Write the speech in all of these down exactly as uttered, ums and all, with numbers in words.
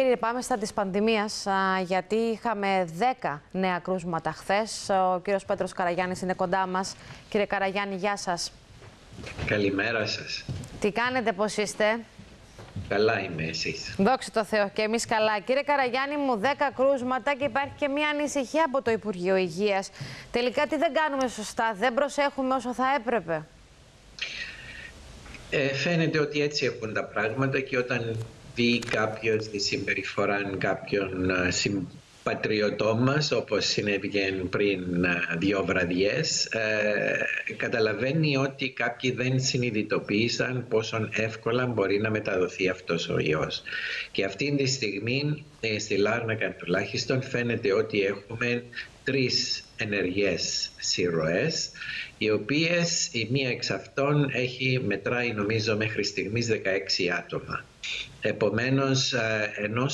κύριε, πάμε στα της πανδημίας, γιατί είχαμε δέκα νέα κρούσματα χθες. Ο κύριος Πέτρος Καραγιάννης είναι κοντά μας. Κύριε Καραγιάννη, γεια σας. Καλημέρα σας. Τι κάνετε, πώς είστε? Καλά είμαι, εσείς? Δόξα τω Θεώ, και εμείς καλά. Κύριε Καραγιάννη μου, δέκα κρούσματα και υπάρχει και μία ανησυχία από το Υπουργείο Υγείας. Τελικά τι δεν κάνουμε σωστά, δεν προσέχουμε όσο θα έπρεπε? Ε, φαίνεται ότι έτσι έχουν τα πράγματα, και όταν δει κάποιος τη συμπεριφορά κάποιων συμπατριωτών μας, όπως συνέβηκε πριν δύο βραδιές, ε, καταλαβαίνει ότι κάποιοι δεν συνειδητοποίησαν πόσο εύκολα μπορεί να μεταδοθεί αυτός ο ιός. Και αυτή τη στιγμή, στη Λάρνακα τουλάχιστον, φαίνεται ότι έχουμε τρεις ενεργές συρροές, οι οποίες η μία εξ αυτών έχει μετράει, νομίζω, μέχρι στιγμής δεκαέξι άτομα. Επομένως, ενώ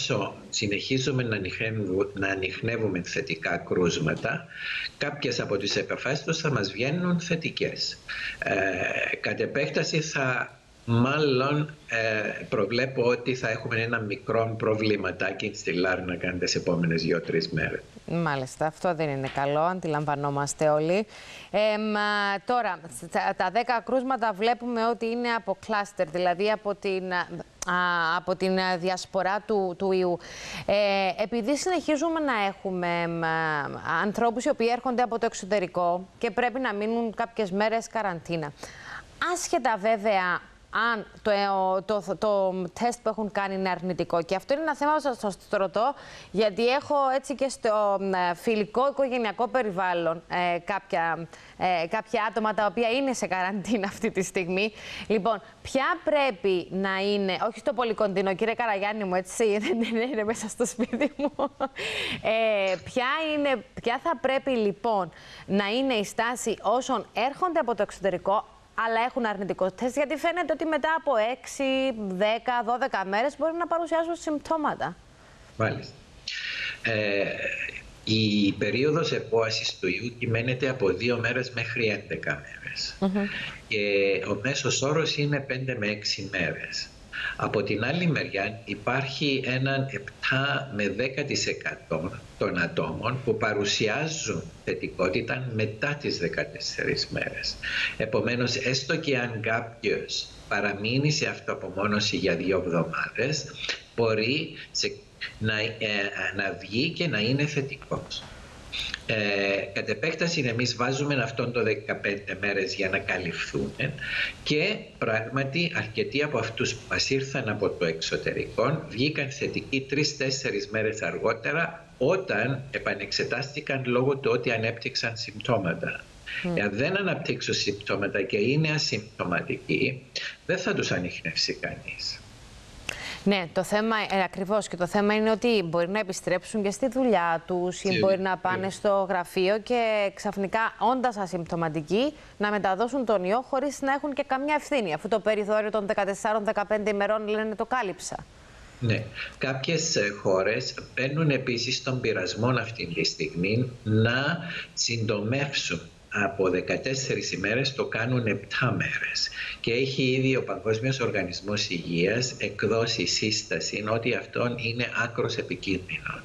συνεχίζουμε να ανιχνεύουμε, να ανιχνεύουμε θετικά κρούσματα, κάποιες από τις επαφές τους θα μας βγαίνουν θετικές. Ε, κατ' επέκταση θα... Μάλλον ε, προβλέπω ότι θα έχουμε ένα μικρό προβληματάκι στη Λάρνακα τις επόμενες δύο-τρεις μέρες. Μάλιστα, αυτό δεν είναι καλό, αντιλαμβανόμαστε όλοι. Ε, τώρα, τα δέκα κρούσματα βλέπουμε ότι είναι από κλάστερ, δηλαδή από την, α, από την διασπορά του, του ιού. Ε, επειδή συνεχίζουμε να έχουμε α, ανθρώπους οι οποίοι έρχονται από το εξωτερικό και πρέπει να μείνουν κάποιες μέρες καραντίνα, άσχετα βέβαια αν το, το, το, το τεστ που έχουν κάνει είναι αρνητικό. Και αυτό είναι ένα θέμα που σας το ρωτώ, γιατί έχω έτσι και στο φιλικό οικογενειακό περιβάλλον ε, κάποια, ε, κάποια άτομα τα οποία είναι σε καραντίνα αυτή τη στιγμή. Λοιπόν, ποια πρέπει να είναι, όχι στο πολύ κοντινό, κύριε Καραγιάννη μου, έτσι, δεν είναι μέσα στο σπίτι μου, ε, ποια, είναι, ποια θα πρέπει λοιπόν να είναι η στάση όσων έρχονται από το εξωτερικό αλλά έχουν αρνητικό τεστ, γιατί φαίνεται ότι μετά από έξι, δέκα, δώδεκα μέρες μπορεί να παρουσιάζουν συμπτώματα. Μάλιστα. Ε, η περίοδος επόασης του ιού κυμαίνεται από δύο μέρες μέχρι έντεκα μέρες. Mm-hmm. Και ο μέσος όρος είναι πέντε με έξι μέρες. Από την άλλη μεριά υπάρχει έναν επτά με δέκα τοις εκατό των ατόμων που παρουσιάζουν θετικότητα μετά τις δεκατέσσερις μέρες. Επομένως, έστω και αν κάποιος παραμείνει σε αυτοαπομόνωση για δύο εβδομάδες, μπορεί να, ε, να βγει και να είναι θετικός. Ε, κατ' επέκταση, εμείς βάζουμε αυτόν το δεκαπέντε μέρες για να καλυφθούν, και πράγματι αρκετοί από αυτούς που μας ήρθαν από το εξωτερικό βγήκαν θετικοί τρεις με τέσσερις μέρες αργότερα, όταν επανεξετάστηκαν λόγω του ότι ανέπτυξαν συμπτώματα. Mm. Αν δεν αναπτύξουν συμπτώματα και είναι ασυμπτωματικοί, δεν θα τους ανιχνεύσει κανείς. Ναι, το θέμα ε, ακριβώς, και το θέμα είναι ότι μπορεί να επιστρέψουν και στη δουλειά τους ή μπορεί να πάνε στο γραφείο και ξαφνικά, όντας ασυμπτωματικοί, να μεταδώσουν τον ιό χωρίς να έχουν και καμιά ευθύνη, αφού το περιθώριο των δεκατεσσάρων δεκαπέντε ημερών λένε το κάλυψα. Ναι. Κάποιες χώρες παίρνουν επίσης τον πειρασμό αυτή τη στιγμή να συντομεύσουν. Από δεκατέσσερις ημέρες το κάνουν επτά μέρες. Και έχει ήδη ο Παγκόσμιος Οργανισμός Υγείας εκδώσει σύσταση ότι αυτόν είναι άκρος επικίνδυνο.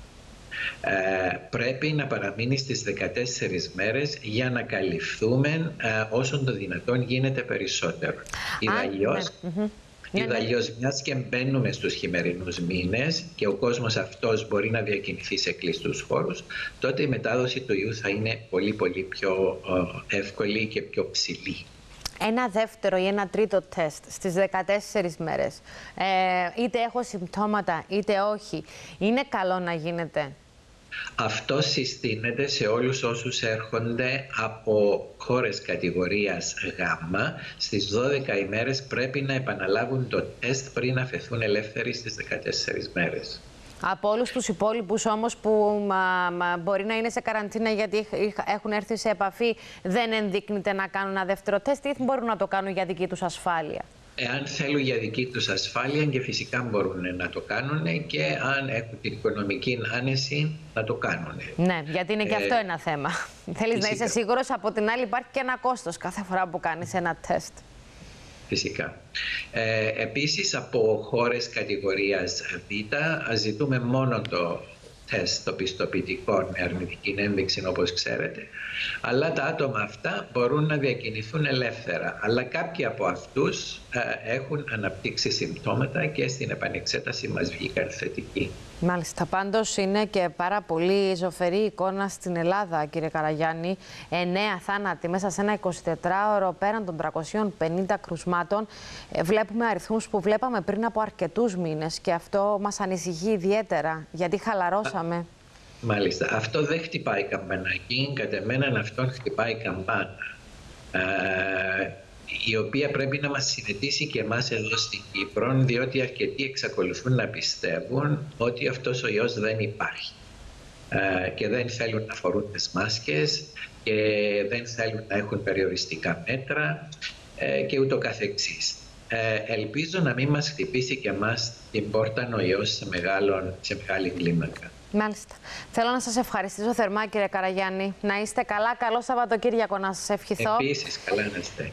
Ε, πρέπει να παραμείνει στις δεκατέσσερις μέρες για να καλυφθούμε ε, όσον το δυνατόν γίνεται περισσότερο. Ιδαλλιώς, Ιδαλλιώς μιας και μπαίνουμε στους χειμερινούς μήνες και ο κόσμος αυτός μπορεί να διακινηθεί σε κλειστούς χώρους, τότε η μετάδοση του ιού θα είναι πολύ πολύ πιο εύκολη και πιο ψηλή. Ένα δεύτερο ή ένα τρίτο τεστ στις δεκατέσσερις μέρες, ε, είτε έχω συμπτώματα είτε όχι, είναι καλό να γίνεται? Αυτό συστήνεται σε όλους όσους έρχονται από χώρες κατηγορίας Γ. Στις δώδεκα ημέρες πρέπει να επαναλάβουν το τεστ πριν αφαιθούν ελεύθεροι στις δεκατέσσερις μέρες. Από όλους τους υπόλοιπους όμως που μα, μα, μπορεί να είναι σε καραντίνα γιατί έχουν έρθει σε επαφή, δεν ενδείκνεται να κάνουν ένα δεύτερο τεστ ή μπορούν να το κάνουν για δική τους ασφάλεια? Εάν θέλουν για δική τους ασφάλεια, και φυσικά μπορούν να το κάνουν, και αν έχουν την οικονομική άνεση να το κάνουν. Ναι, γιατί είναι και ε, αυτό ένα θέμα. Θέλεις να είσαι σίγουρος, από την άλλη υπάρχει και ένα κόστος κάθε φορά που κάνεις ένα τεστ. φυσικά. Ε, επίσης, από χώρες κατηγορίας Β ζητούμε μόνο το τεστ το πιστοποιητικό με αρνητική ένδειξη, όπως ξέρετε, αλλά τα άτομα αυτά μπορούν να διακινηθούν ελεύθερα. Αλλά κάποιοι από αυτούς ε, έχουν αναπτύξει συμπτώματα και στην επανεξέταση μας βγήκαν θετικοί. Μάλιστα, πάντως είναι και πάρα πολύ ζωφερή εικόνα στην Ελλάδα, κύριε Καραγιάννη. Εννέα θάνατοι μέσα σε ένα εικοσιτετράωρο πέραν των τριακοσίων πενήντα κρουσμάτων. Βλέπουμε αριθμούς που βλέπαμε πριν από αρκετούς μήνες και αυτό μας ανησυχεί ιδιαίτερα, γιατί χαλαρώσαμε. Μάλιστα. Αυτό δεν χτυπάει καμπανάκι. Κατ' εμέναν αυτόν χτυπάει καμπάνα, ε, η οποία πρέπει να μας συνετίσει και εμάς εδώ στην Κύπρο, διότι αρκετοί εξακολουθούν να πιστεύουν ότι αυτός ο ιός δεν υπάρχει ε, και δεν θέλουν να φορούν τις μάσκες και δεν θέλουν να έχουν περιοριστικά μέτρα ε, και ούτω καθεξής. Ε, ελπίζω να μην μας χτυπήσει και εμάς την πόρτα ο ιός σε, μεγάλο, σε μεγάλη κλίμακα. Μάλιστα. Θέλω να σας ευχαριστήσω θερμά, κύριε Καραγιάννη. Να είστε καλά. Καλό Σαββατοκύριακο να σας ευχηθώ. Επίσης, καλά να είστε.